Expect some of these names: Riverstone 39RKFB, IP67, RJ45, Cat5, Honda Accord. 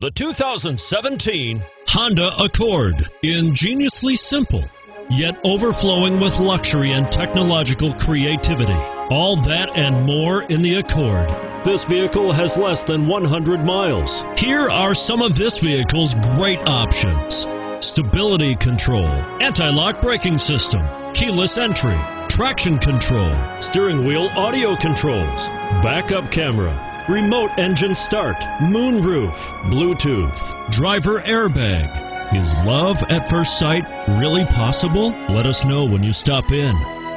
The 2017 Honda Accord, ingeniously simple, yet overflowing with luxury and technological creativity. All that and more in the Accord. This vehicle has less than 100 miles. Here are some of this vehicle's great options: stability control, anti-lock braking system, keyless entry, traction control, steering wheel audio controls, backup camera, remote engine start, moonroof, Bluetooth, driver airbag. Is love at first sight really possible? Let us know when you stop in.